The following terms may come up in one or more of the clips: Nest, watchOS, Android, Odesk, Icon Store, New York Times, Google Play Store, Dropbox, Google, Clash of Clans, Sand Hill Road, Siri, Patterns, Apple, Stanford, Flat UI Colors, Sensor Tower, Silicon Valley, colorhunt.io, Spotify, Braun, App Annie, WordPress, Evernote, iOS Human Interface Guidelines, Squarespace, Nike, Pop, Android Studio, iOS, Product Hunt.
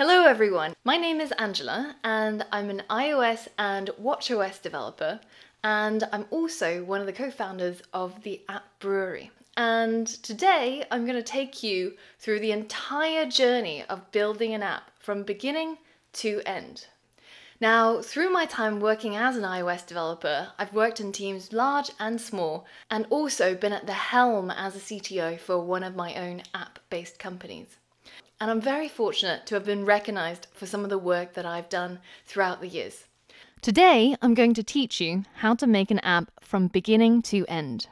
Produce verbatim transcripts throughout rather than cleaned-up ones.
Hello everyone, my name is Angela and I'm an iOS and watchOS developer, and I'm also one of the co-founders of the App Brewery. And today I'm going to take you through the entire journey of building an app from beginning to end. Now, through my time working as an iOS developer, I've worked in teams large and small, and also been at the helm as a C T O for one of my own app-based companies. And I'm very fortunate to have been recognized for some of the work that I've done throughout the years. Today, I'm going to teach you how to make an app from beginning to end,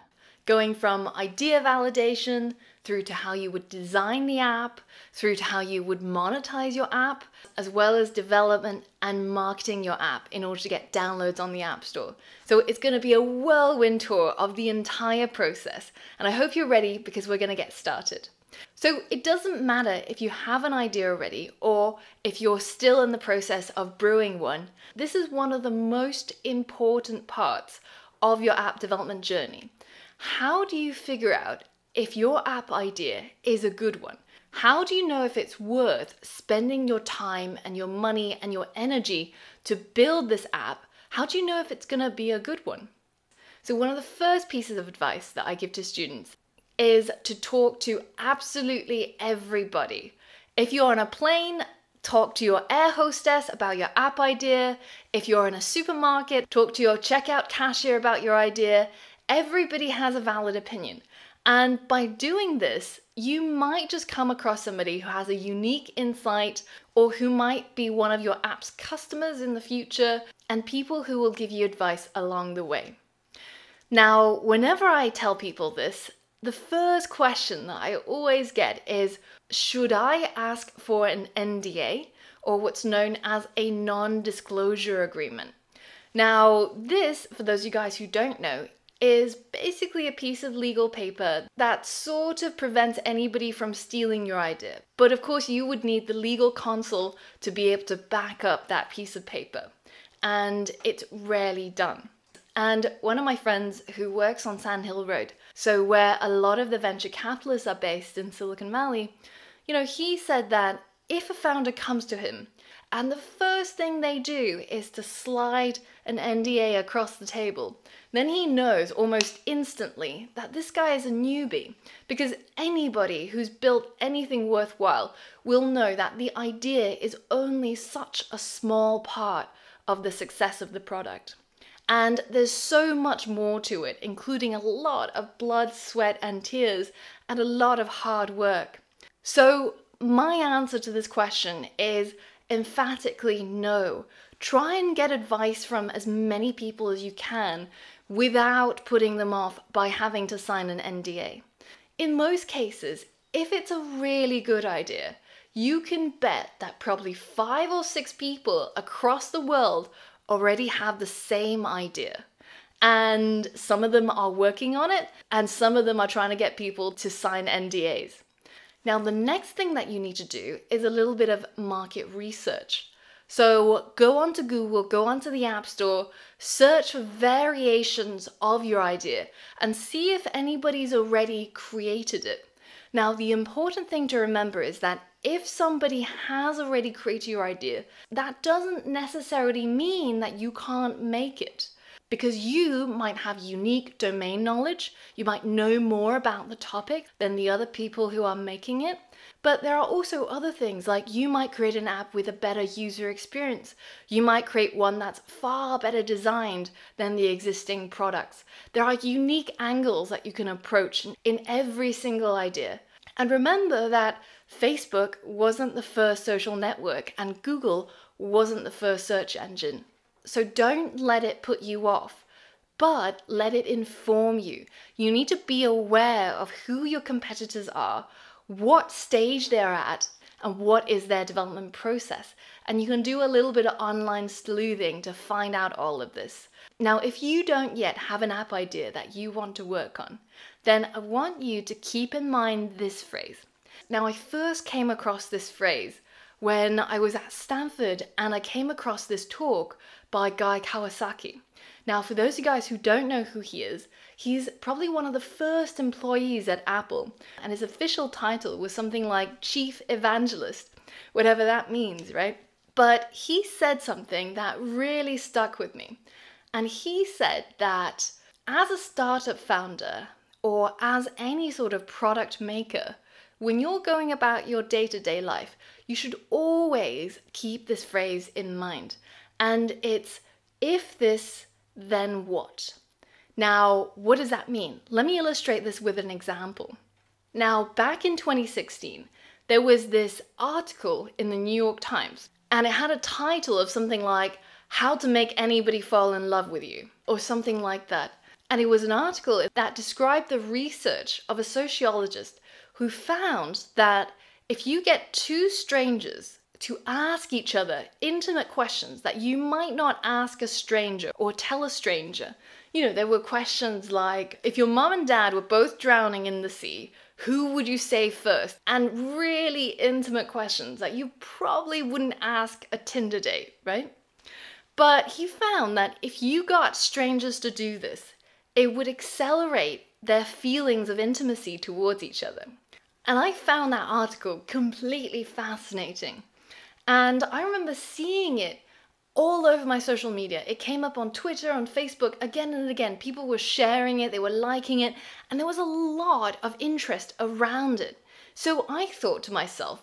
going from idea validation through to how you would design the app, through to how you would monetize your app, as well as development and marketing your app in order to get downloads on the App Store. So it's going to be a whirlwind tour of the entire process, and I hope you're ready because we're going to get started. So it doesn't matter if you have an idea already or if you're still in the process of brewing one. This is one of the most important parts of your app development journey. How do you figure out if your app idea is a good one? How do you know if it's worth spending your time and your money and your energy to build this app? How do you know if it's going to be a good one? So one of the first pieces of advice that I give to students is to talk to absolutely everybody. If you're on a plane, talk to your air hostess about your app idea. If you're in a supermarket, talk to your checkout cashier about your idea. Everybody has a valid opinion, and by doing this you might just come across somebody who has a unique insight or who might be one of your app's customers in the future, and people who will give you advice along the way. Now, whenever I tell people this, the first question that I always get is, should I ask for an N D A, or what's known as a non-disclosure agreement? Now this, for those of you guys who don't know, is basically a piece of legal paper that sort of prevents anybody from stealing your idea. But of course you would need the legal counsel to be able to back up that piece of paper, and it's rarely done. And one of my friends who works on Sand Hill Road, so where a lot of the venture capitalists are based in Silicon Valley, you know, he said that if a founder comes to him and the first thing they do is to slide an N D A across the table, then he knows almost instantly that this guy is a newbie, because anybody who's built anything worthwhile will know that the idea is only such a small part of the success of the product. And there's so much more to it, including a lot of blood, sweat and tears, and a lot of hard work. So my answer to this question is emphatically no. Try and get advice from as many people as you can without putting them off by having to sign an N D A. In most cases, if it's a really good idea, you can bet that probably five or six people across the world already have the same idea. And some of them are working on it, and some of them are trying to get people to sign N D As. Now, the next thing that you need to do is a little bit of market research. So go onto Google, go onto the App Store, search for variations of your idea and see if anybody's already created it. Now, the important thing to remember is that if somebody has already created your idea, that doesn't necessarily mean that you can't make it, because you might have unique domain knowledge, you might know more about the topic than the other people who are making it, but there are also other things, like you might create an app with a better user experience, you might create one that's far better designed than the existing products. There are unique angles that you can approach in every single idea. And remember that Facebook wasn't the first social network and Google wasn't the first search engine. So don't let it put you off, but let it inform you. You need to be aware of who your competitors are, what stage they're at, and what is their development process. And you can do a little bit of online sleuthing to find out all of this. Now, if you don't yet have an app idea that you want to work on, then I want you to keep in mind this phrase. Now, I first came across this phrase when I was at Stanford, and I came across this talk by Guy Kawasaki. Now, for those of you guys who don't know who he is, he's probably one of the first employees at Apple, and his official title was something like Chief Evangelist. whatever that means, right? But he said something that really stuck with me. And he said that as a startup founder or as any sort of product maker, when you're going about your day-to-day life, you should always keep this phrase in mind. And it's, if this, then what? Now, what does that mean? Let me illustrate this with an example. Now, back in twenty sixteen, there was this article in the New York Times, and it had a title of something like, how to make anybody fall in love with you, or something like that. And it was an article that described the research of a sociologist who found that if you get two strangers to ask each other intimate questions that you might not ask a stranger or tell a stranger, you know, there were questions like, if your mom and dad were both drowning in the sea, who would you save first? And really intimate questions that you probably wouldn't ask a Tinder date, right? But he found that if you got strangers to do this, it would accelerate their feelings of intimacy towards each other. And I found that article completely fascinating. And I remember seeing it all over my social media. It came up on Twitter, on Facebook, again and again. People were sharing it, they were liking it, and there was a lot of interest around it. So I thought to myself,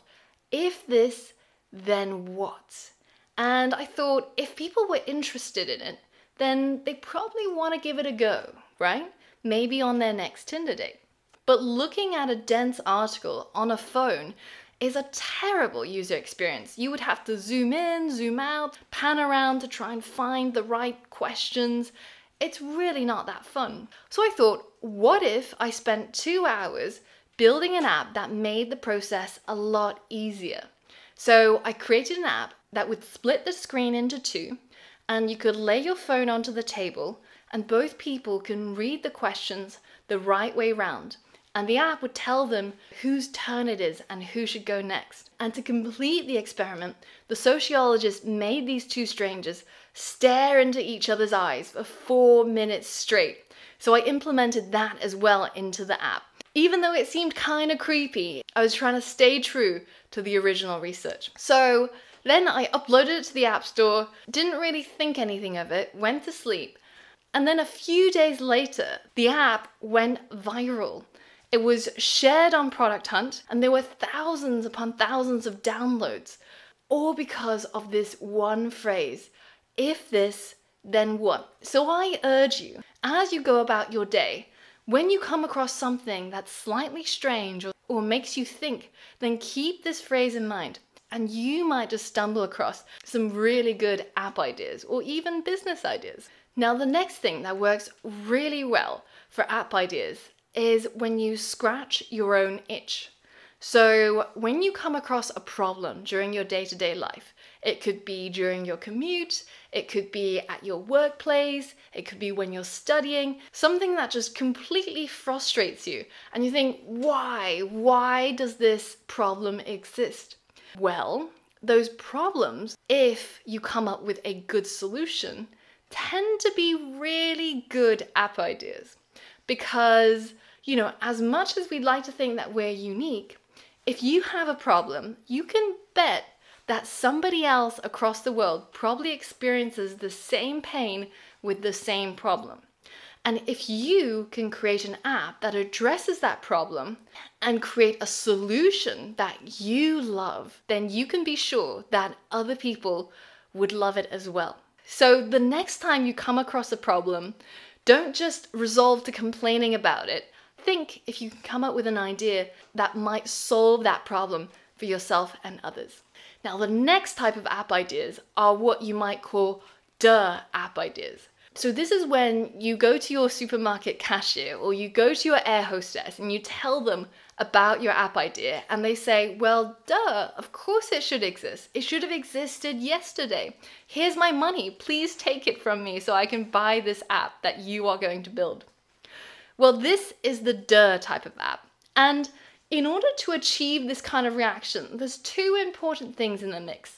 if this, then what? And I thought, if people were interested in it, then they probably want to give it a go, right? Maybe on their next Tinder date. But looking at a dense article on a phone is a terrible user experience. You would have to zoom in, zoom out, pan around to try and find the right questions. It's really not that fun. So I thought, what if I spent two hours building an app that made the process a lot easier? So I created an app that would split the screen into two, and you could lay your phone onto the table, and both people can read the questions the right way round. And the app would tell them whose turn it is and who should go next. And to complete the experiment, the sociologist made these two strangers stare into each other's eyes for four minutes straight. So I implemented that as well into the app. Even though it seemed kind of creepy, I was trying to stay true to the original research. So then I uploaded it to the App Store, didn't really think anything of it, went to sleep. And then a few days later, the app went viral. It was shared on Product Hunt, and there were thousands upon thousands of downloads, all because of this one phrase, if this, then what? So I urge you, as you go about your day, when you come across something that's slightly strange or, or makes you think, then keep this phrase in mind, and you might just stumble across some really good app ideas or even business ideas. Now, the next thing that works really well for app ideas is when you scratch your own itch. So when you come across a problem during your day-to-day life, it could be during your commute, it could be at your workplace, it could be when you're studying, something that just completely frustrates you, and you think, why? Why does this problem exist? Well, those problems, if you come up with a good solution, tend to be really good app ideas. Because, you know, as much as we'd like to think that we're unique, if you have a problem, you can bet that somebody else across the world probably experiences the same pain with the same problem. And if you can create an app that addresses that problem and create a solution that you love, then you can be sure that other people would love it as well. So the next time you come across a problem, don't just resolve to complaining about it. Think if you can come up with an idea that might solve that problem for yourself and others. Now, the next type of app ideas are what you might call duh app ideas. So this is when you go to your supermarket cashier or you go to your air hostess and you tell them about your app idea and they say, well, duh, of course it should exist. It should have existed yesterday. Here's my money. Please take it from me so I can buy this app that you are going to build. Well, this is the duh type of app. And in order to achieve this kind of reaction, there's two important things in the mix.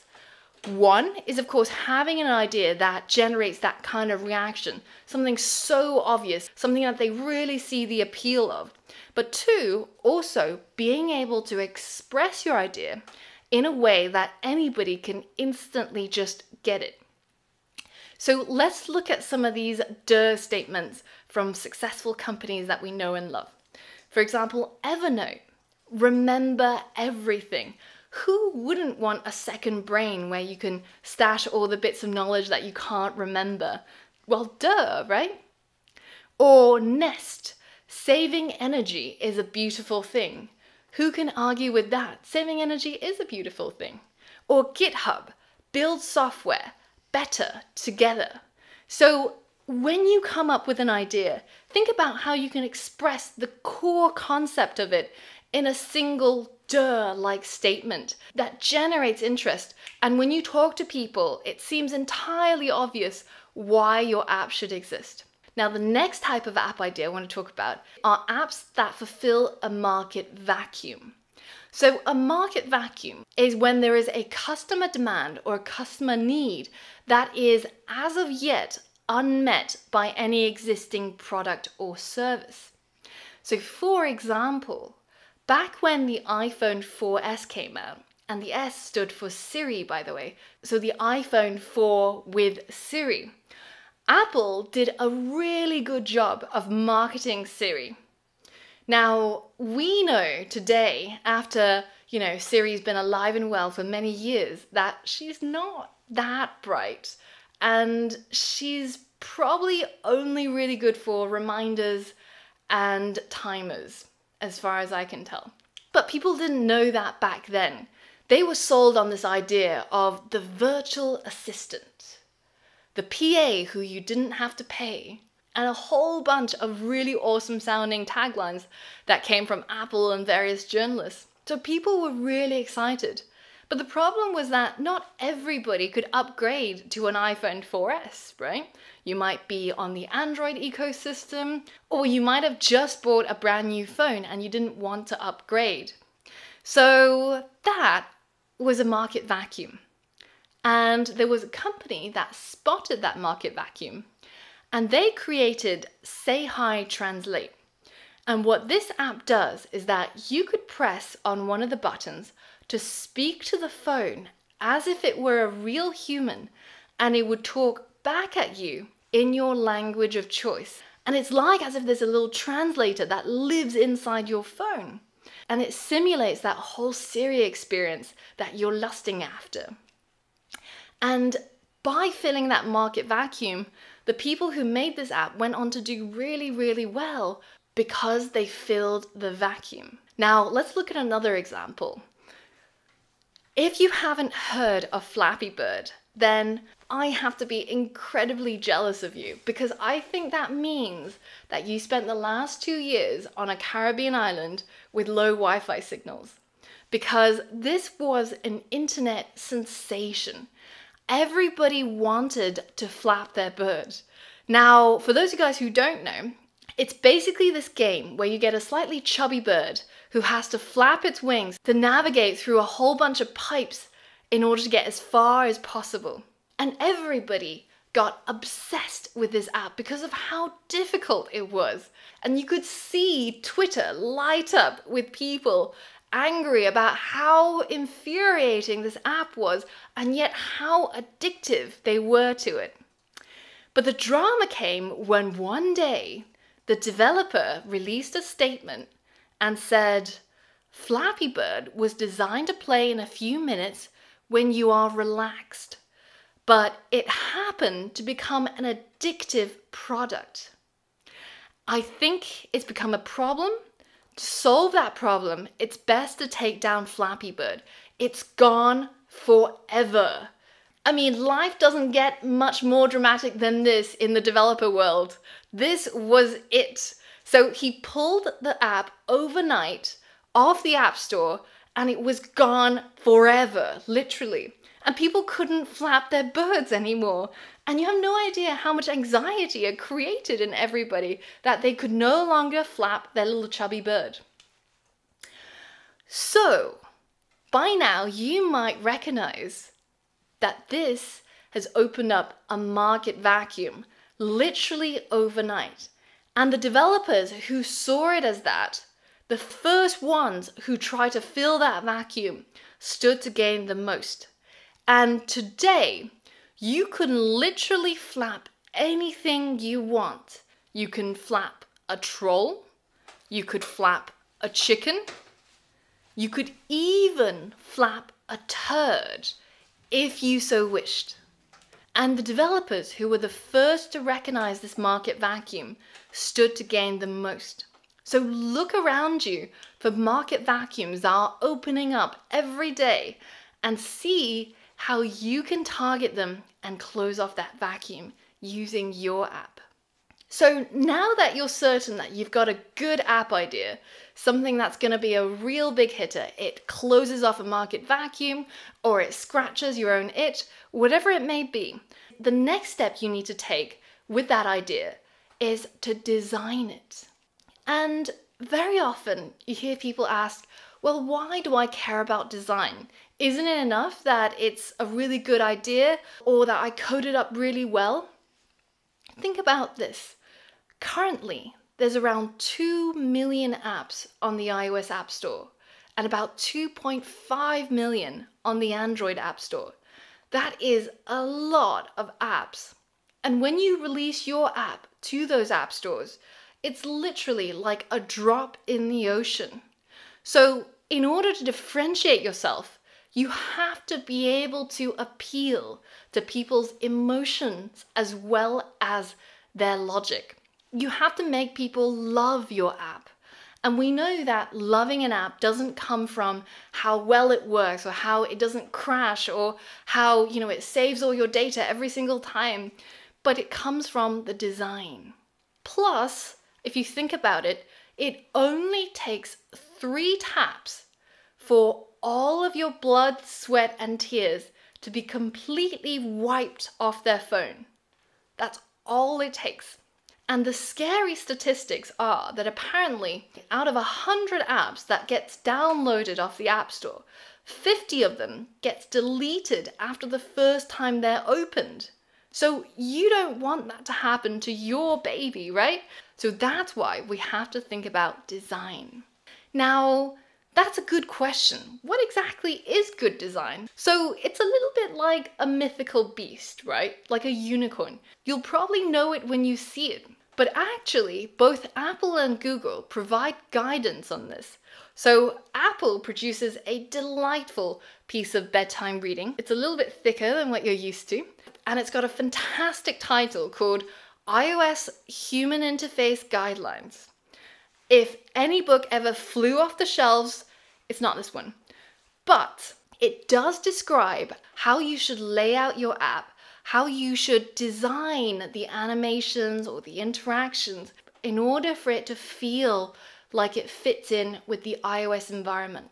One is, of course, having an idea that generates that kind of reaction, something so obvious, something that they really see the appeal of. But two, also being able to express your idea in a way that anybody can instantly just get it. So let's look at some of these duh statements from successful companies that we know and love. For example, Evernote, remember everything. Who wouldn't want a second brain where you can stash all the bits of knowledge that you can't remember? Well, duh, right? Or Nest, saving energy is a beautiful thing. Who can argue with that? Saving energy is a beautiful thing. Or GitHub, build software better together. So when you come up with an idea, think about how you can express the core concept of it in a single duh-like statement that generates interest. And when you talk to people, it seems entirely obvious why your app should exist. Now, the next type of app idea I want to talk about are apps that fulfill a market vacuum. So a market vacuum is when there is a customer demand or customer need that is as of yet unmet by any existing product or service. So for example, back when the iPhone four S came out, and the S stood for Siri, by the way, so the iPhone four with Siri, Apple did a really good job of marketing Siri. Now, we know today, after, you know, Siri's been alive and well for many years, that she's not that bright. And she's probably only really good for reminders and timers, as far as I can tell. But people didn't know that back then. They were sold on this idea of the virtual assistant, the P A who you didn't have to pay, and a whole bunch of really awesome sounding taglines that came from Apple and various journalists. So people were really excited. But the problem was that not everybody could upgrade to an iPhone four S, right? You might be on the Android ecosystem, or you might have just bought a brand new phone and you didn't want to upgrade. So that was a market vacuum. And there was a company that spotted that market vacuum, and they created Say Hi Translate. And what this app does is that you could press on one of the buttons to speak to the phone as if it were a real human, and it would talk back at you in your language of choice. And it's like as if there's a little translator that lives inside your phone, and it simulates that whole Siri experience that you're lusting after. And by filling that market vacuum, the people who made this app went on to do really, really well because they filled the vacuum. Now, let's look at another example. If you haven't heard of Flappy Bird, then I have to be incredibly jealous of you, because I think that means that you spent the last two years on a Caribbean island with low Wi-Fi signals, because this was an internet sensation. Everybody wanted to flap their bird. Now, for those of you guys who don't know, it's basically this game where you get a slightly chubby bird who has to flap its wings to navigate through a whole bunch of pipes in order to get as far as possible. And everybody got obsessed with this app because of how difficult it was. And you could see Twitter light up with people angry about how infuriating this app was, and yet how addictive they were to it. But the drama came when one day the developer released a statement and said, "Flappy Bird was designed to play in a few minutes when you are relaxed, but it happened to become an addictive product. I think it's become a problem. To solve that problem, it's best to take down Flappy Bird. It's gone forever." I mean, life doesn't get much more dramatic than this in the developer world. This was it. So he pulled the app overnight off the App Store, and it was gone forever, literally. And people couldn't flap their birds anymore. And you have no idea how much anxiety it created in everybody that they could no longer flap their little chubby bird. So by now you might recognize that this has opened up a market vacuum literally overnight. And the developers who saw it as that, the first ones who tried to fill that vacuum, stood to gain the most. And today, you can literally flap anything you want. You can flap a troll, you could flap a chicken, you could even flap a turd if you so wished. And the developers who were the first to recognize this market vacuum stood to gain the most. So look around you for market vacuums that are opening up every day and see how you can target them and close off that vacuum using your app. So now that you're certain that you've got a good app idea, something that's going to be a real big hitter, it closes off a market vacuum or it scratches your own itch, whatever it may be, the next step you need to take with that idea is to design it. And very often you hear people ask, well, why do I care about design? Isn't it enough that it's a really good idea or that I code it up really well? Think about this. Currently, there's around two million apps on the iOS App Store and about two point five million on the Android App Store. That is a lot of apps. And when you release your app to those app stores, it's literally like a drop in the ocean. So in order to differentiate yourself, you have to be able to appeal to people's emotions as well as their logic. You have to make people love your app. And we know that loving an app doesn't come from how well it works or how it doesn't crash or how, you know, it saves all your data every single time, but it comes from the design. Plus, if you think about it, it only takes three taps for all of your blood, sweat, and tears to be completely wiped off their phone. That's all it takes. And the scary statistics are that apparently out of one hundred apps that gets downloaded off the App Store, fifty of them gets deleted after the first time they're opened. So you don't want that to happen to your baby, right? So that's why we have to think about design. Now, that's a good question. What exactly is good design? So it's a little bit like a mythical beast, right? Like a unicorn. You'll probably know it when you see it. But actually, both Apple and Google provide guidance on this. So Apple produces a delightful piece of bedtime reading. It's a little bit thicker than what you're used to. And it's got a fantastic title called iOS Human Interface Guidelines. If any book ever flew off the shelves, it's not this one. But it does describe how you should lay out your app, how you should design the animations or the interactions in order for it to feel like it fits in with the iOS environment.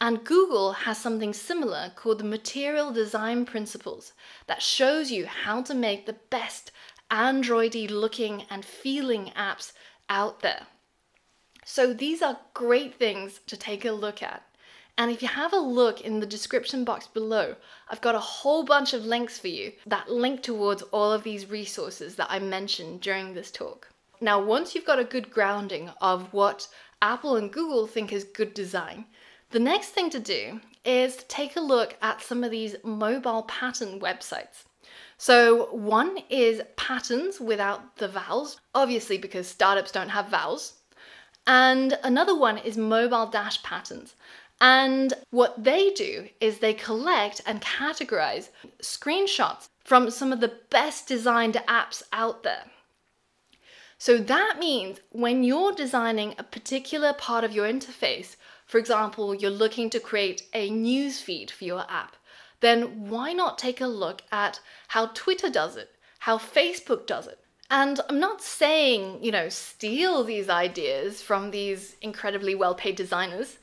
And Google has something similar called the Material Design Principles that shows you how to make the best Android-y looking and feeling apps out there. So these are great things to take a look at. And if you have a look in the description box below, I've got a whole bunch of links for you that link towards all of these resources that I mentioned during this talk. Now, once you've got a good grounding of what Apple and Google think is good design, the next thing to do is to take a look at some of these mobile pattern websites. So one is Patterns without the vowels, obviously because startups don't have vowels. And another one is mobile dash patterns. And what they do is they collect and categorize screenshots from some of the best designed apps out there. So that means when you're designing a particular part of your interface, for example, you're looking to create a news feed for your app, then why not take a look at how Twitter does it, how Facebook does it? And I'm not saying, you know, steal these ideas from these incredibly well-paid designers,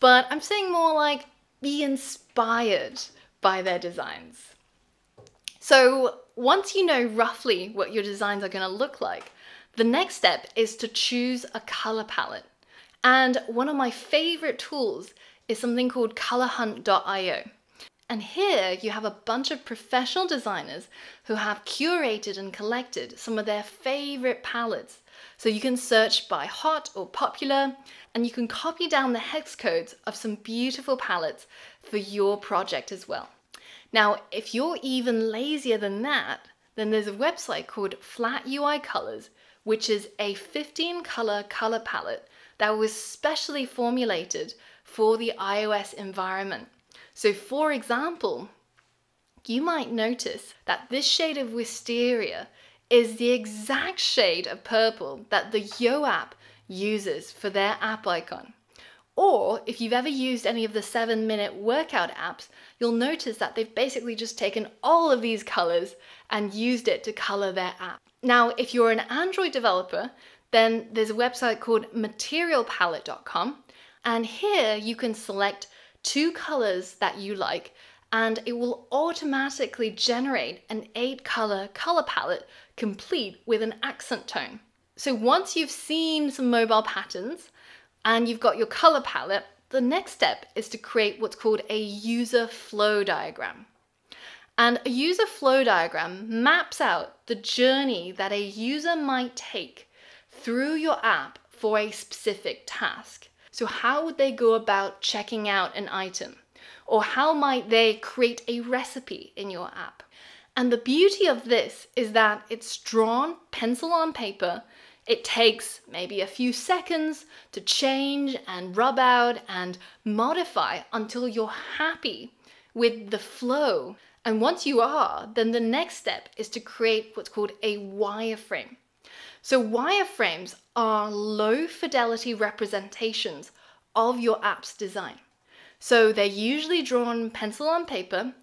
but I'm saying more like be inspired by their designs. So once you know roughly what your designs are going to look like, the next step is to choose a color palette. And one of my favorite tools is something called color hunt dot i o. And here you have a bunch of professional designers who have curated and collected some of their favorite palettes. So you can search by hot or popular, and you can copy down the hex codes of some beautiful palettes for your project as well. Now, if you're even lazier than that, then there's a website called Flat U I Colors, which is a fifteen color color palette that was specially formulated for the iOS environment. So for example, you might notice that this shade of wisteria is the exact shade of purple that the Yo app uses for their app icon. Or if you've ever used any of the seven minute workout apps, you'll notice that they've basically just taken all of these colors and used it to color their app. Now, if you're an Android developer, then there's a website called material palette dot com, and here you can select two colors that you like, and it will automatically generate an eight color color palette complete with an accent tone. So once you've seen some mobile patterns and you've got your color palette, the next step is to create what's called a user flow diagram. And a user flow diagram maps out the journey that a user might take through your app for a specific task. So how would they go about checking out an item? Or how might they create a recipe in your app? And the beauty of this is that it's drawn pencil on paper. It takes maybe a few seconds to change and rub out and modify until you're happy with the flow. And once you are, then the next step is to create what's called a wireframe. So wireframes are low fidelity representations of your app's design. So they're usually drawn pencil on paper,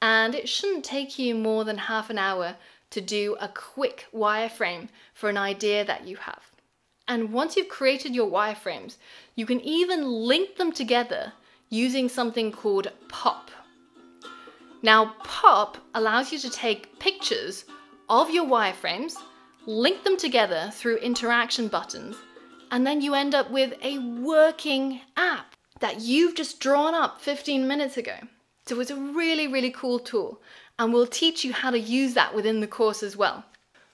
and it shouldn't take you more than half an hour to do a quick wireframe for an idea that you have. And once you've created your wireframes, you can even link them together using something called Pop. Now, Pop allows you to take pictures of your wireframes, link them together through interaction buttons, and then you end up with a working app that you've just drawn up fifteen minutes ago. So it's a really, really cool tool, and we'll teach you how to use that within the course as well.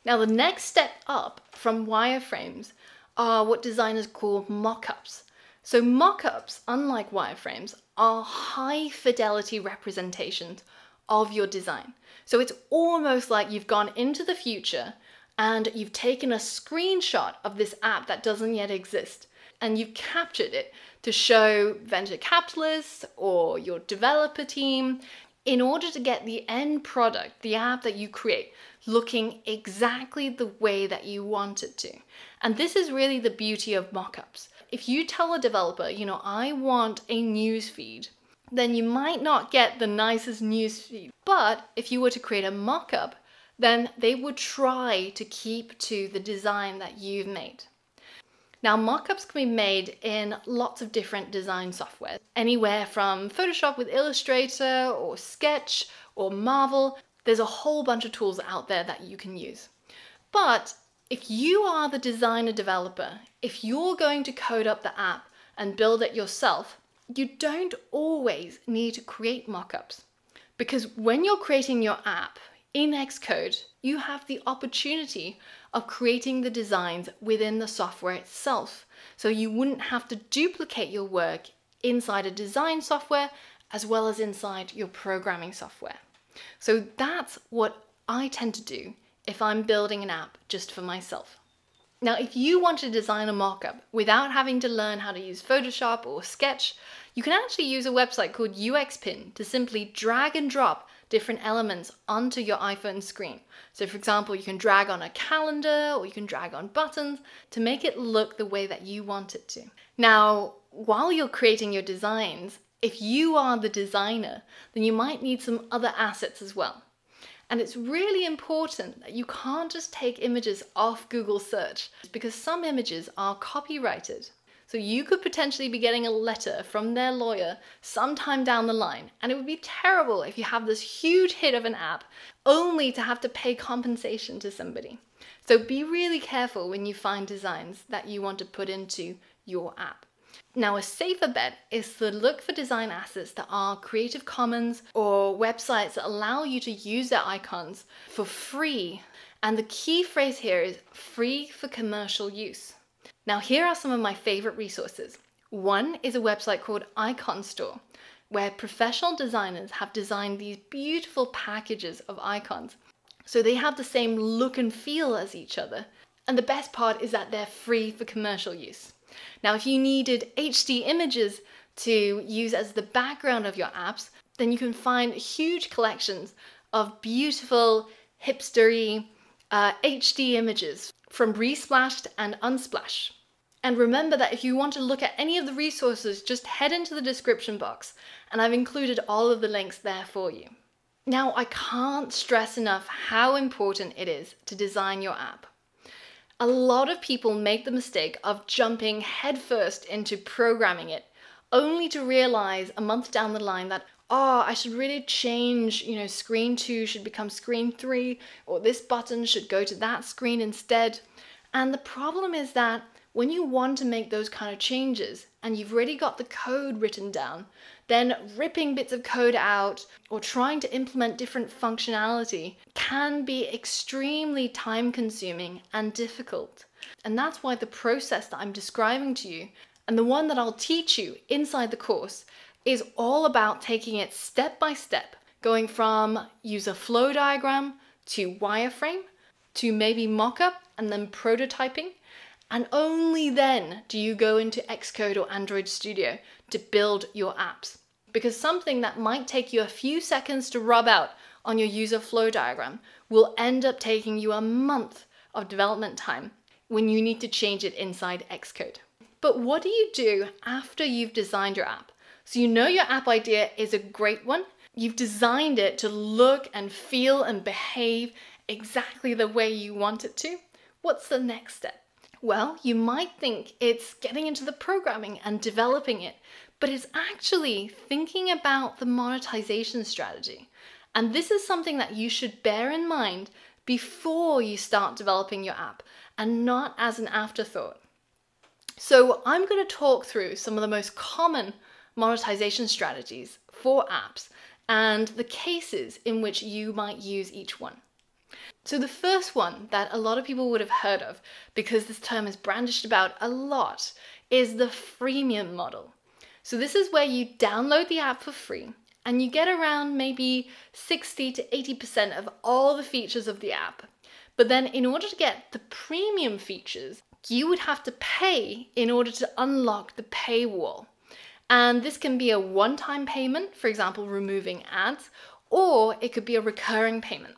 Now, the next step up from wireframes are what designers call mock-ups. So mock-ups, unlike wireframes, are high fidelity representations of your design. So it's almost like you've gone into the future and you've taken a screenshot of this app that doesn't yet exist, and you've captured it to show venture capitalists or your developer team in order to get the end product, the app that you create, looking exactly the way that you want it to. And this is really the beauty of mockups. If you tell a developer, you know, I want a newsfeed, then you might not get the nicest newsfeed. But if you were to create a mockup, then they would try to keep to the design that you've made. Now, mockups can be made in lots of different design software, anywhere from Photoshop with Illustrator or Sketch or Marvel. There's a whole bunch of tools out there that you can use. But if you are the designer developer, if you're going to code up the app and build it yourself, you don't always need to create mockups, because when you're creating your app in Xcode, you have the opportunity of creating the designs within the software itself. So you wouldn't have to duplicate your work inside a design software as well as inside your programming software. So that's what I tend to do if I'm building an app just for myself. Now, if you want to design a mockup without having to learn how to use Photoshop or Sketch, you can actually use a website called UXPin to simply drag and drop different elements onto your iPhone screen. So for example, you can drag on a calendar, or you can drag on buttons to make it look the way that you want it to. Now, while you're creating your designs, if you are the designer, then you might need some other assets as well. And it's really important that you can't just take images off Google search, because some images are copyrighted. So you could potentially be getting a letter from their lawyer sometime down the line, and it would be terrible if you have this huge hit of an app only to have to pay compensation to somebody. So be really careful when you find designs that you want to put into your app. Now, a safer bet is to look for design assets that are Creative Commons or websites that allow you to use their icons for free. And the key phrase here is free for commercial use. Now, here are some of my favorite resources. One is a website called Icon Store, where professional designers have designed these beautiful packages of icons. So they have the same look and feel as each other. And the best part is that they're free for commercial use. Now, if you needed H D images to use as the background of your apps, then you can find huge collections of beautiful, hipstery uh, H D images from Resplashed and Unsplash. And remember that if you want to look at any of the resources, just head into the description box, and I've included all of the links there for you. Now, I can't stress enough how important it is to design your app. A lot of people make the mistake of jumping headfirst into programming it, only to realize a month down the line that, oh, I should really change, you know, screen two should become screen three, or this button should go to that screen instead. And the problem is that when you want to make those kind of changes and you've already got the code written down, then ripping bits of code out or trying to implement different functionality can be extremely time-consuming and difficult. And that's why the process that I'm describing to you, and the one that I'll teach you inside the course, is all about taking it step by step, going from user flow diagram to wireframe to maybe mock-up and then prototyping. And only then do you go into Xcode or Android Studio to build your apps. Because something that might take you a few seconds to rub out on your user flow diagram will end up taking you a month of development time when you need to change it inside Xcode. But what do you do after you've designed your app? So you know your app idea is a great one. You've designed it to look and feel and behave exactly the way you want it to. What's the next step? Well, you might think it's getting into the programming and developing it, but it's actually thinking about the monetization strategy. And this is something that you should bear in mind before you start developing your app, and not as an afterthought. So I'm going to talk through some of the most common monetization strategies for apps and the cases in which you might use each one. So the first one that a lot of people would have heard of, because this term is brandished about a lot, is the freemium model. So this is where you download the app for free and you get around maybe sixty to eighty percent of all the features of the app. But then in order to get the premium features, you would have to pay in order to unlock the paywall. And this can be a one-time payment, for example, removing ads, or it could be a recurring payment.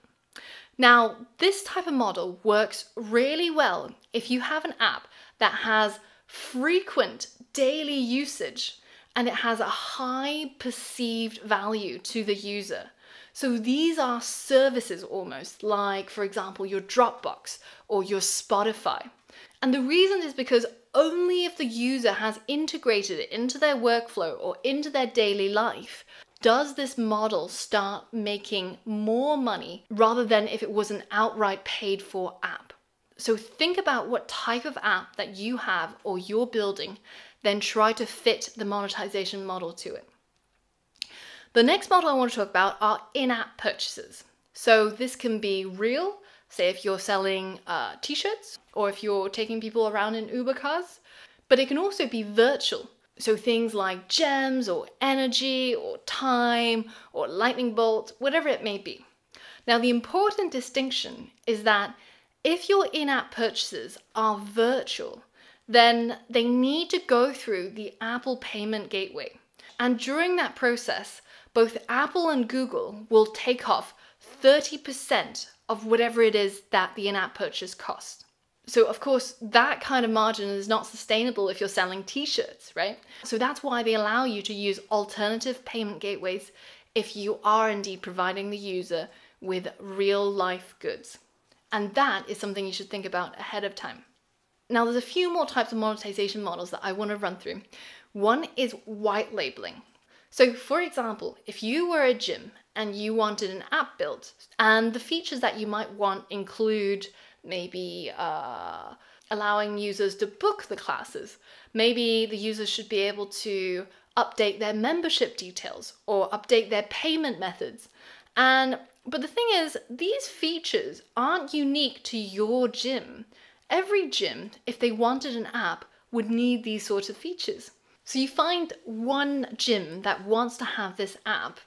Now, this type of model works really well if you have an app that has frequent daily usage and it has a high perceived value to the user. So these are services almost, like, for example, your Dropbox or your Spotify. And the reason is because only if the user has integrated it into their workflow or into their daily life does this model start making more money rather than if it was an outright paid for app. So think about what type of app that you have or you're building, then try to fit the monetization model to it. The next model I want to talk about are in-app purchases. So this can be real, say if you're selling uh, t-shirts or if you're taking people around in Uber cars, but it can also be virtual. So things like gems or energy or time or lightning bolts, whatever it may be. Now, the important distinction is that if your in-app purchases are virtual, then they need to go through the Apple payment gateway. And during that process, both Apple and Google will take off thirty percent of whatever it is that the in-app purchase costs. So of course, that kind of margin is not sustainable if you're selling t-shirts, right? So that's why they allow you to use alternative payment gateways if you are indeed providing the user with real life goods. And that is something you should think about ahead of time. Now, there's a few more types of monetization models that I want to run through. One is white labeling. So for example, if you were a gym and you wanted an app built, and the features that you might want include maybe uh, allowing users to book the classes. Maybe the users should be able to update their membership details or update their payment methods. And but the thing is, these features aren't unique to your gym. Every gym, if they wanted an app, would need these sorts of features. So you find one gym that wants to have this app,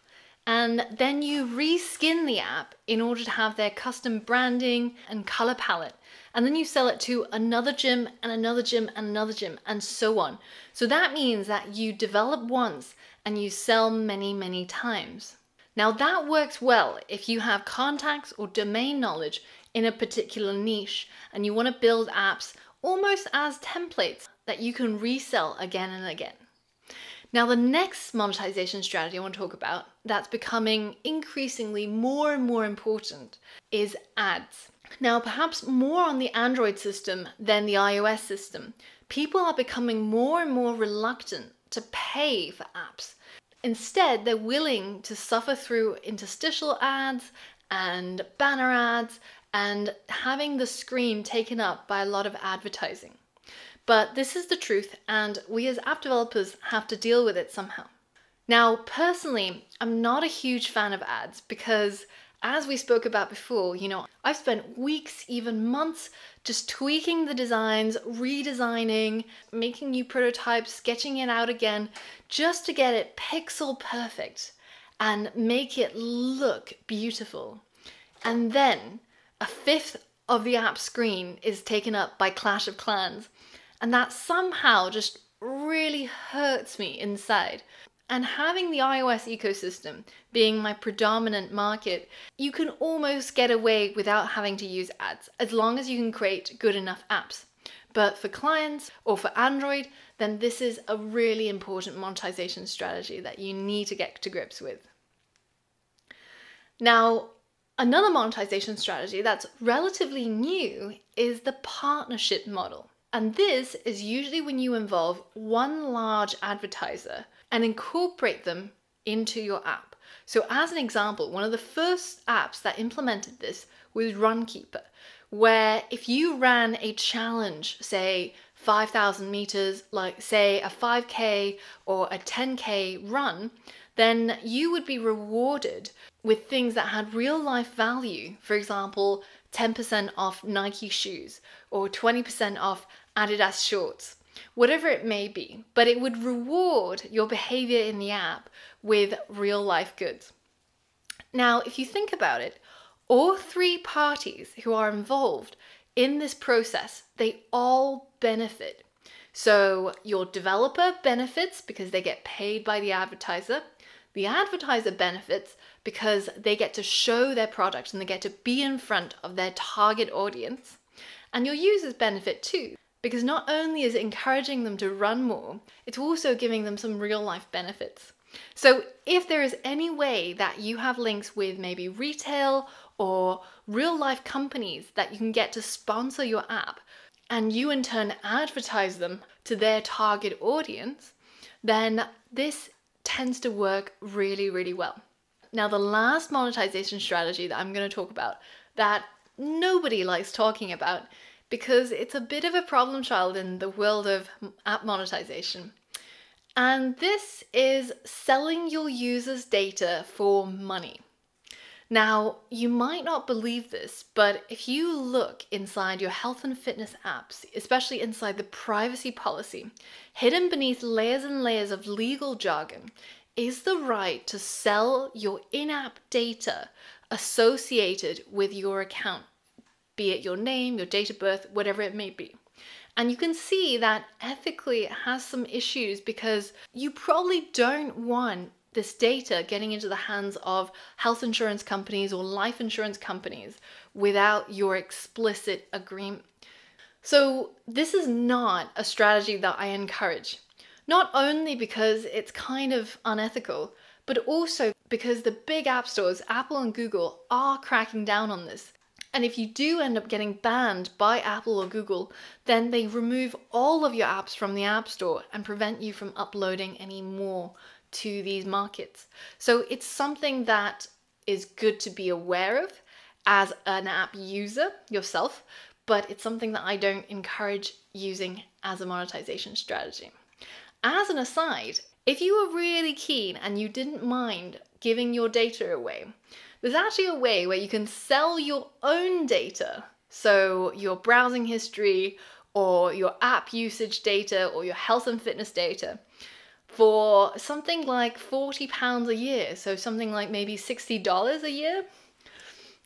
and then you reskin the app in order to have their custom branding and color palette. And then you sell it to another gym and another gym and another gym and so on. So that means that you develop once and you sell many, many times. Now that works well if you have contacts or domain knowledge in a particular niche and you want to build apps almost as templates that you can resell again and again. Now the next monetization strategy I want to talk about that's becoming increasingly more and more important is ads. Now perhaps more on the Android system than the iOS system. People are becoming more and more reluctant to pay for apps. Instead, they're willing to suffer through interstitial ads and banner ads and having the screen taken up by a lot of advertising. But this is the truth, and we as app developers have to deal with it somehow. Now, personally, I'm not a huge fan of ads because, as we spoke about before, you know, I've spent weeks, even months, just tweaking the designs, redesigning, making new prototypes, sketching it out again, just to get it pixel perfect and make it look beautiful. And then a fifth of the app screen is taken up by Clash of Clans, and that somehow just really hurts me inside. And having the iOS ecosystem being my predominant market, you can almost get away without having to use ads, as long as you can create good enough apps. But for clients or for Android, then this is a really important monetization strategy that you need to get to grips with. Now, another monetization strategy that's relatively new is the partnership model. And this is usually when you involve one large advertiser and incorporate them into your app. So as an example, one of the first apps that implemented this was Runkeeper, where if you ran a challenge, say five thousand meters, like say a five K or a ten K run, then you would be rewarded with things that had real life value. For example, ten percent off Nike shoes or twenty percent off Adidas shorts, whatever it may be, but it would reward your behavior in the app with real life goods. Now, if you think about it, all three parties who are involved in this process, they all benefit. So your developer benefits because they get paid by the advertiser. The advertiser benefits because they get to show their product and they get to be in front of their target audience. And your users benefit too, because not only is it encouraging them to run more, it's also giving them some real life benefits. So if there is any way that you have links with maybe retail or real life companies that you can get to sponsor your app, and you in turn advertise them to their target audience, then this tends to work really, really well. Now, the last monetization strategy that I'm going to talk about that nobody likes talking about because it's a bit of a problem child in the world of app monetization. And this is selling your users' data for money. Now, you might not believe this, but if you look inside your health and fitness apps, especially inside the privacy policy, hidden beneath layers and layers of legal jargon is the right to sell your in-app data associated with your account, be it your name, your date of birth, whatever it may be. And you can see that ethically it has some issues because you probably don't want this data getting into the hands of health insurance companies or life insurance companies without your explicit agreement. So this is not a strategy that I encourage, not only because it's kind of unethical, but also because the big app stores, Apple and Google, are cracking down on this. And if you do end up getting banned by Apple or Google, then they remove all of your apps from the App Store and prevent you from uploading any more to these markets. So it's something that is good to be aware of as an app user yourself, but it's something that I don't encourage using as a monetization strategy. As an aside, if you were really keen and you didn't mind giving your data away, there's actually a way where you can sell your own data. So your browsing history or your app usage data or your health and fitness data for something like forty pounds a year. So something like maybe sixty dollars a year.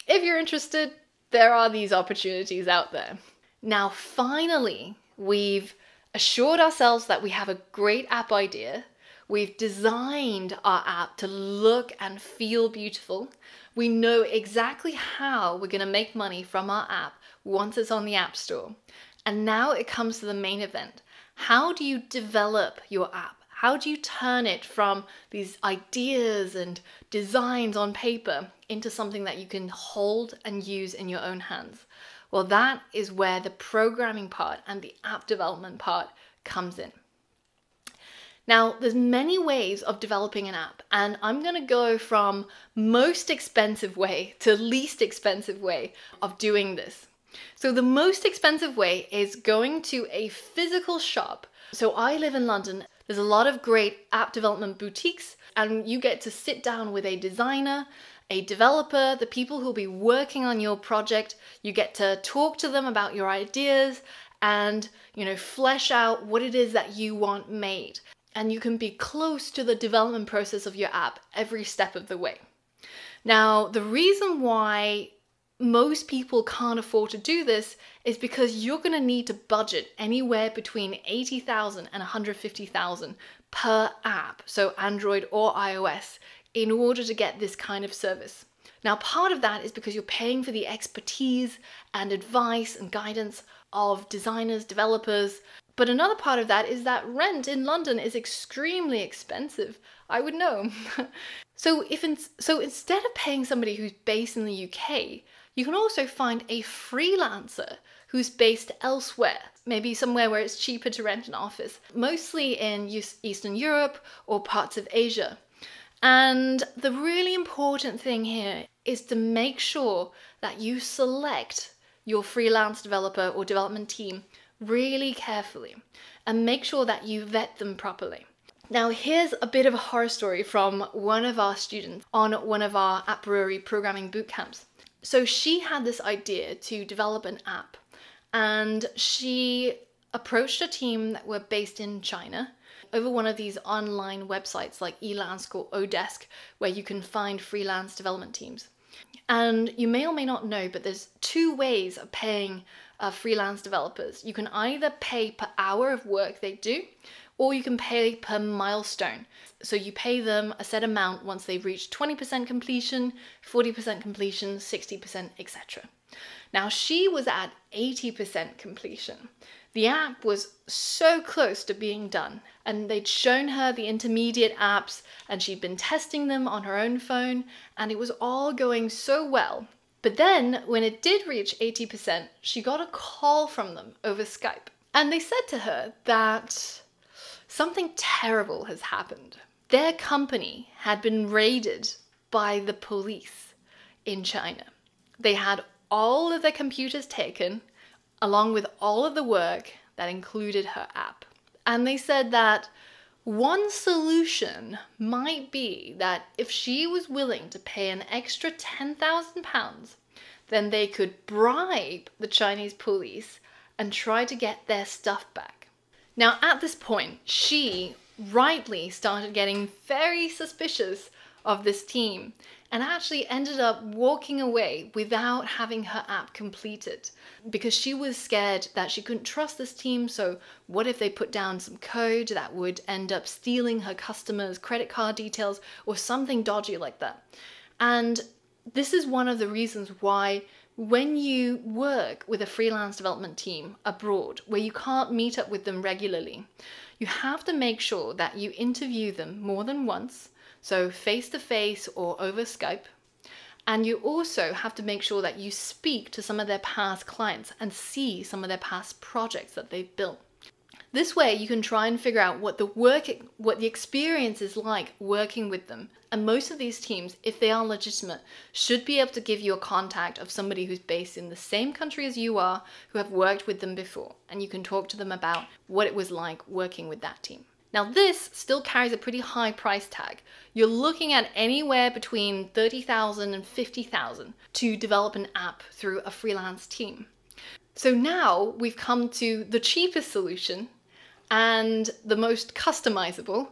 If you're interested, there are these opportunities out there. Now, finally, we've assured ourselves that we have a great app idea. We've designed our app to look and feel beautiful. We know exactly how we're going to make money from our app once it's on the App Store. And now it comes to the main event. How do you develop your app? How do you turn it from these ideas and designs on paper into something that you can hold and use in your own hands? Well, that is where the programming part and the app development part comes in. Now, there's many ways of developing an app, and I'm going to go from most expensive way to least expensive way of doing this. So the most expensive way is going to a physical shop. So I live in London. There's a lot of great app development boutiques, and you get to sit down with a designer, a developer, the people who'll be working on your project. You get to talk to them about your ideas and, you know, flesh out what it is that you want made. And you can be close to the development process of your app every step of the way. Now, the reason why most people can't afford to do this is because you're going to need to budget anywhere between eighty thousand and one hundred fifty thousand per app, so Android or iOS, in order to get this kind of service. Now, part of that is because you're paying for the expertise and advice and guidance of designers, developers. But another part of that is that rent in London is extremely expensive. I would know. so if in, so instead of paying somebody who's based in the U K, you can also find a freelancer who's based elsewhere, maybe somewhere where it's cheaper to rent an office, mostly in Eastern Europe or parts of Asia. And the really important thing here is to make sure that you select your freelance developer or development team really carefully and make sure that you vet them properly. Now, here's a bit of a horror story from one of our students on one of our App Brewery programming bootcamps. So she had this idea to develop an app, and she approached a team that were based in China over one of these online websites like Elansk or Odesk, where you can find freelance development teams. And you may or may not know, but there's two ways of paying uh, freelance developers. You can either pay per hour of work they do, or you can pay per milestone. So you pay them a set amount once they've reached twenty percent completion, forty percent completion, sixty percent, et cetera. Now, she was at eighty percent completion. The app was so close to being done, and they'd shown her the intermediate apps, and she'd been testing them on her own phone, and it was all going so well. But then when it did reach eighty percent, she got a call from them over Skype, and they said to her that something terrible has happened. Their company had been raided by the police in China. They had all of their computers taken, along with all of the work that included her app. And they said that one solution might be that if she was willing to pay an extra ten thousand pounds, then they could bribe the Chinese police and try to get their stuff back. Now, at this point, she rightly started getting very suspicious of this team, and actually ended up walking away without having her app completed because she was scared that she couldn't trust this team. So what if they put down some code that would end up stealing her customers' credit card details or something dodgy like that? And this is one of the reasons why when you work with a freelance development team abroad, where you can't meet up with them regularly, you have to make sure that you interview them more than once, so face-to-face or over Skype. And you also have to make sure that you speak to some of their past clients and see some of their past projects that they've built. This way you can try and figure out what the work, what the experience is like working with them. And most of these teams, if they are legitimate, should be able to give you a contact of somebody who's based in the same country as you are, who have worked with them before, and you can talk to them about what it was like working with that team. Now this still carries a pretty high price tag. You're looking at anywhere between thirty thousand dollars and fifty thousand dollars to develop an app through a freelance team. So now we've come to the cheapest solution and the most customizable,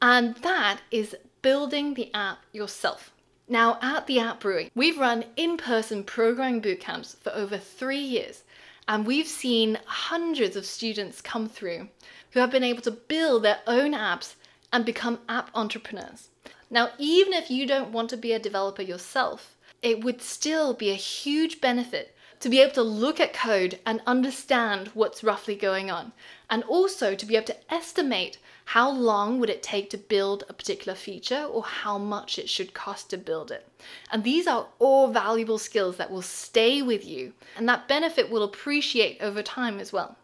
and that is building the app yourself. Now at the App Brewery, we've run in-person programming bootcamps for over three years. And we've seen hundreds of students come through who have been able to build their own apps and become app entrepreneurs. Now, even if you don't want to be a developer yourself, it would still be a huge benefit to be able to look at code and understand what's roughly going on, and also to be able to estimate how long would it take to build a particular feature or how much it should cost to build it. And these are all valuable skills that will stay with you, and that benefit will appreciate over time as well.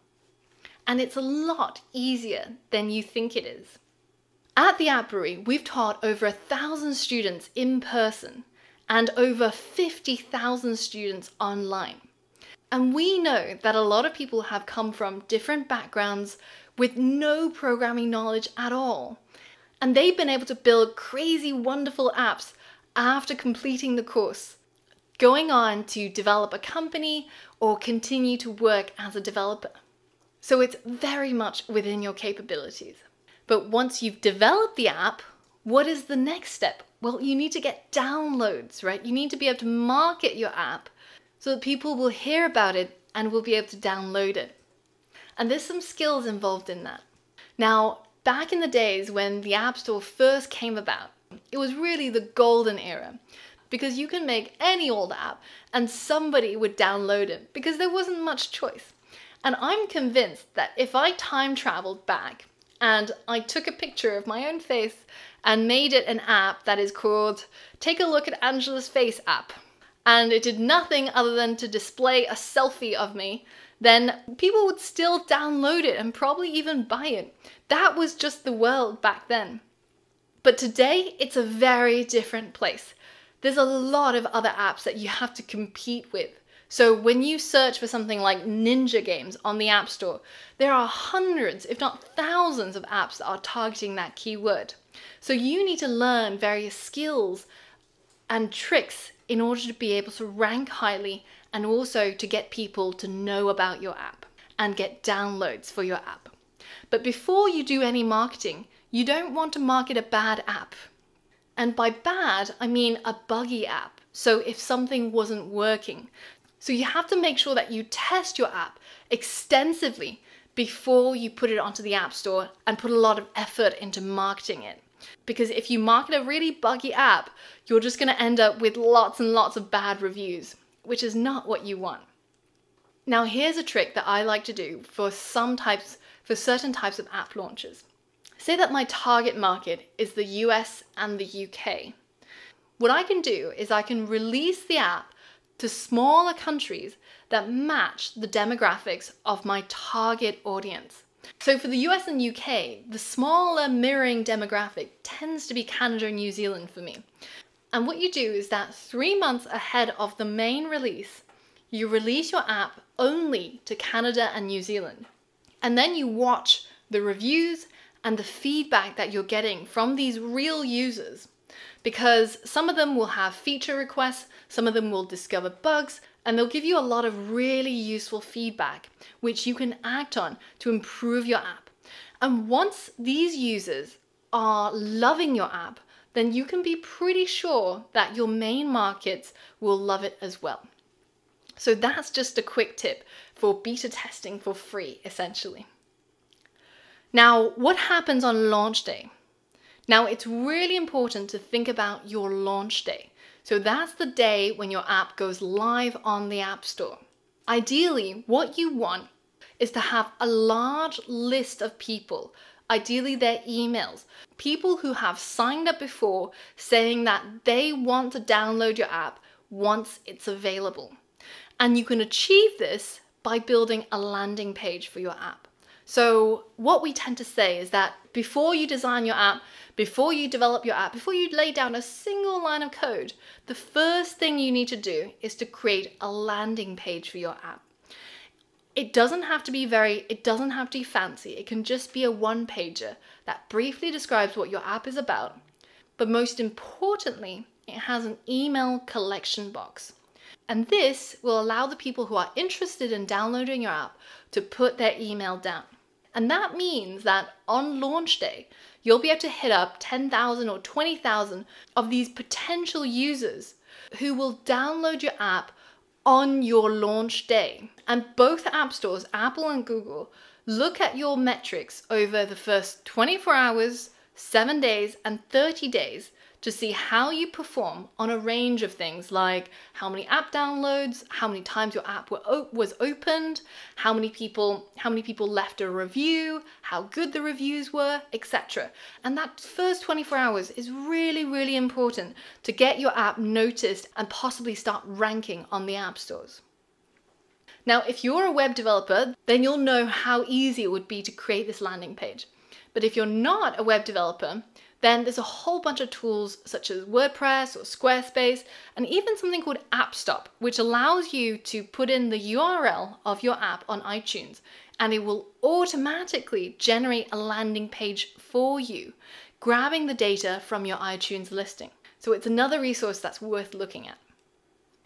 And it's a lot easier than you think it is. At the App Brewery, we've taught over a thousand students in person and over fifty thousand students online. And we know that a lot of people have come from different backgrounds with no programming knowledge at all. And they've been able to build crazy, wonderful apps after completing the course, going on to develop a company or continue to work as a developer. So it's very much within your capabilities. But once you've developed the app, what is the next step? Well, you need to get downloads, right? You need to be able to market your app so that people will hear about it and will be able to download it. And there's some skills involved in that. Now, back in the days when the App Store first came about, it was really the golden era, because you can make any old app and somebody would download it because there wasn't much choice. And I'm convinced that if I time traveled back and I took a picture of my own face and made it an app that is called Take a Look at Angela's Face app, and it did nothing other than to display a selfie of me, then people would still download it and probably even buy it. That was just the world back then. But today, it's a very different place. There's a lot of other apps that you have to compete with. So when you search for something like ninja games on the App Store, there are hundreds, if not thousands, of apps that are targeting that keyword. So you need to learn various skills and tricks in order to be able to rank highly, and also to get people to know about your app and get downloads for your app. But before you do any marketing, you don't want to market a bad app. And by bad, I mean a buggy app. So if something wasn't working. So you have to make sure that you test your app extensively before you put it onto the App Store and put a lot of effort into marketing it. Because if you market a really buggy app, you're just going to end up with lots and lots of bad reviews, which is not what you want. Now here's a trick that I like to do for some types, for certain types of app launches. Say that my target market is the U S and the U K. What I can do is I can release the app to smaller countries that match the demographics of my target audience. So for the U S and U K, the smaller mirroring demographic tends to be Canada and New Zealand for me. And what you do is that three months ahead of the main release, you release your app only to Canada and New Zealand. And then you watch the reviews and the feedback that you're getting from these real users, because some of them will have feature requests, some of them will discover bugs, and they'll give you a lot of really useful feedback, which you can act on to improve your app. And once these users are loving your app, then you can be pretty sure that your main markets will love it as well. So that's just a quick tip for beta testing for free, essentially. Now, what happens on launch day? Now, it's really important to think about your launch day. So that's the day when your app goes live on the App Store. Ideally, what you want is to have a large list of people, ideally their emails, people who have signed up before saying that they want to download your app once it's available. And you can achieve this by building a landing page for your app. So what we tend to say is that before you design your app, before you develop your app, before you lay down a single line of code, the first thing you need to do is to create a landing page for your app. It doesn't have to be very, it doesn't have to be fancy. It can just be a one-pager that briefly describes what your app is about. But most importantly, it has an email collection box. And this will allow the people who are interested in downloading your app to put their email down. And that means that on launch day, you'll be able to hit up ten thousand or twenty thousand of these potential users who will download your app on your launch day. And both app stores, Apple and Google, look at your metrics over the first twenty-four hours, seven days, and thirty days to see how you perform on a range of things like how many app downloads, how many times your app were op- was opened, how many people how many people left a review, how good the reviews were, et cetera. And that first twenty-four hours is really, really important to get your app noticed and possibly start ranking on the app stores. Now, if you're a web developer, then you'll know how easy it would be to create this landing page. But if you're not a web developer, then there's a whole bunch of tools such as WordPress or Squarespace, and even something called AppStop, which allows you to put in the U R L of your app on iTunes, and it will automatically generate a landing page for you, grabbing the data from your iTunes listing. So it's another resource that's worth looking at.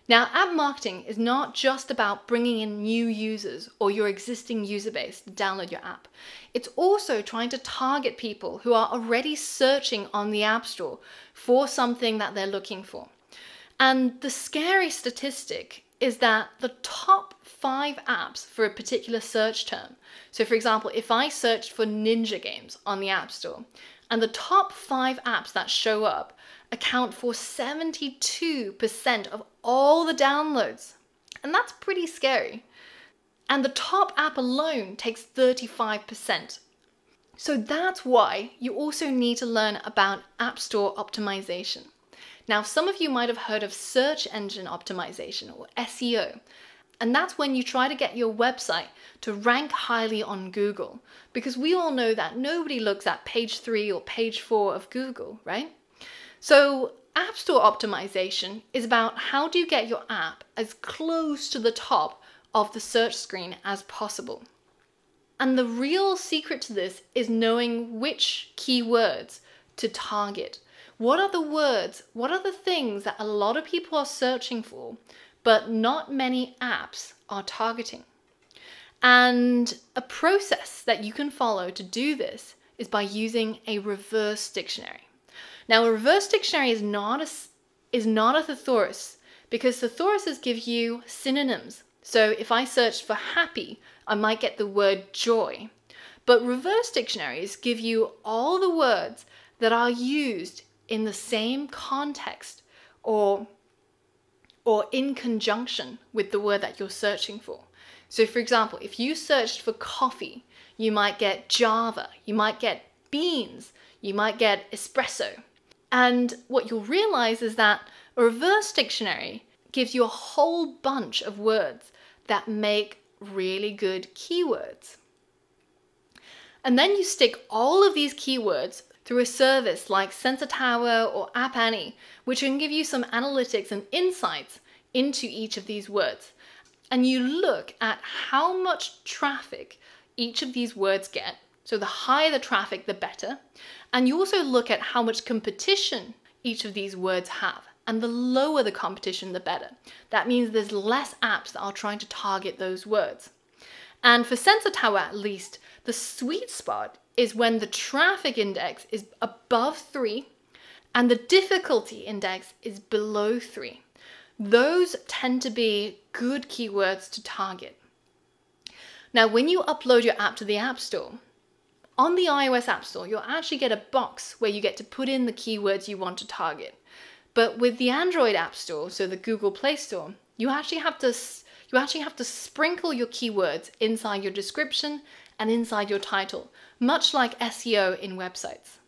Now, app marketing is not just about bringing in new users or your existing user base to download your app. It's also trying to target people who are already searching on the App Store for something that they're looking for. And the scary statistic is that the top five apps for a particular search term. So for example, if I searched for ninja games on the App Store, and the top five apps that show up account for seventy-two percent of all the downloads. And that's pretty scary. And the top app alone takes thirty-five percent. So that's why you also need to learn about App Store optimization. Now, some of you might have heard of search engine optimization, or S E O. And that's when you try to get your website to rank highly on Google, because we all know that nobody looks at page three or page four of Google, right? So App Store optimization is about how do you get your app as close to the top of the search screen as possible. And the real secret to this is knowing which keywords to target. What are the words, what are the things that a lot of people are searching for, but not many apps are targeting? And a process that you can follow to do this is by using a reverse dictionary. Now, a reverse dictionary is not a, is not a thesaurus, because thesauruses give you synonyms. So if I searched for happy, I might get the word joy. But reverse dictionaries give you all the words that are used in the same context or, or in conjunction with the word that you're searching for. So for example, if you searched for coffee, you might get Java, you might get beans, you might get espresso. And what you'll realize is that a reverse dictionary gives you a whole bunch of words that make really good keywords. And then you stick all of these keywords through a service like Sensor Tower or App Annie, which can give you some analytics and insights into each of these words. And you look at how much traffic each of these words get. So the higher the traffic, the better. And you also look at how much competition each of these words have. And the lower the competition, the better. That means there's less apps that are trying to target those words. And for Sensor Tower, at least, the sweet spot is when the traffic index is above three and the difficulty index is below three. Those tend to be good keywords to target. Now, when you upload your app to the App Store, on the iOS App Store, you'll actually get a box where you get to put in the keywords you want to target. But with the Android App Store, so the Google Play Store, you actually have to, you actually have to sprinkle your keywords inside your description and inside your title, much like S E O in websites.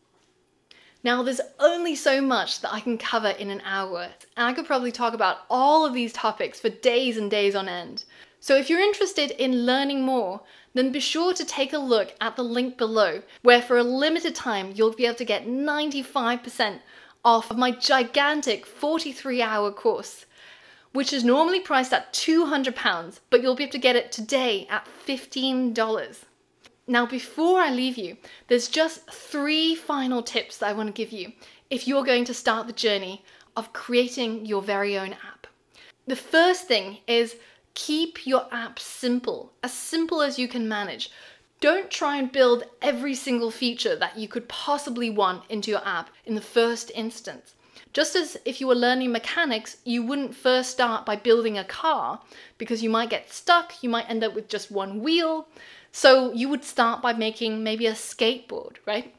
Now, there's only so much that I can cover in an hour, and I could probably talk about all of these topics for days and days on end. So if you're interested in learning more, then be sure to take a look at the link below, where for a limited time you'll be able to get ninety-five percent off of my gigantic forty-three hour course, which is normally priced at two hundred pounds, but you'll be able to get it today at fifteen dollars. Now, before I leave you, there's just three final tips that I want to give you if you're going to start the journey of creating your very own app. The first thing is keep your app simple, as simple as you can manage. Don't try and build every single feature that you could possibly want into your app in the first instance. Just as if you were learning mechanics, you wouldn't first start by building a car because you might get stuck, you might end up with just one wheel. So you would start by making maybe a skateboard, right?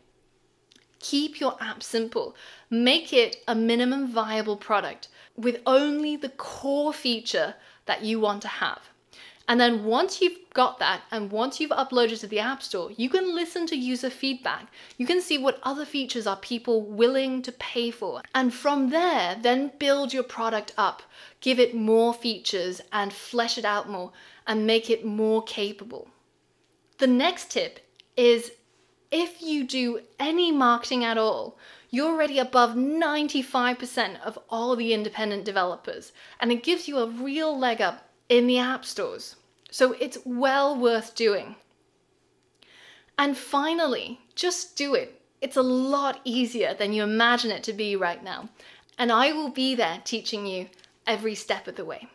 Keep your app simple. Make it a minimum viable product with only the core feature that you want to have. And then once you've got that, and once you've uploaded to the App Store, you can listen to user feedback. You can see what other features are people willing to pay for. And from there, then build your product up, give it more features and flesh it out more and make it more capable. The next tip is if you do any marketing at all, you're already above ninety-five percent of all the independent developers, and it gives you a real leg up in the app stores. So it's well worth doing. And finally, just do it. It's a lot easier than you imagine it to be right now, and I will be there teaching you every step of the way.